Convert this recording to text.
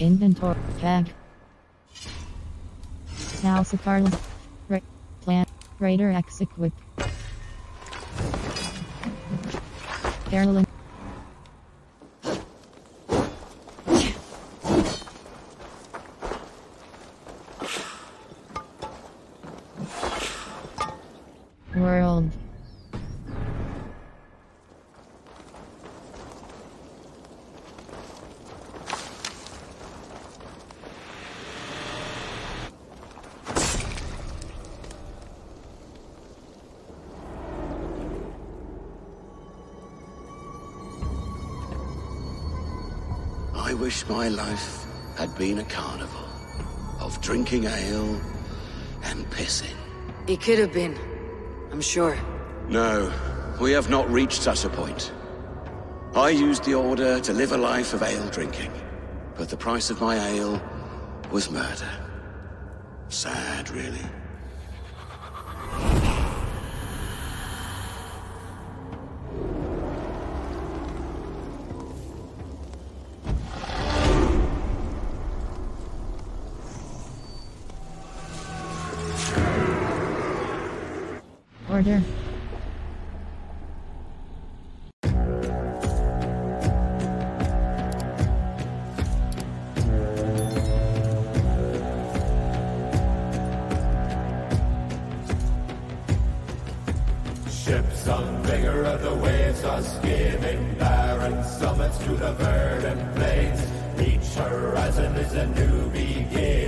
Inventory tag. Now Sicarla. Plan. Raider X equip. Carolyn. World. I wish my life had been a carnival of drinking ale and pissing. It could have been, I'm sure. No, we have not reached such a point. I used the Order to live a life of ale drinking, but the price of my ale was murder. Sad, really. Order. Ships on vigor of the waves are skimming barren summits to the verdant plains. Each horizon is a new beginning.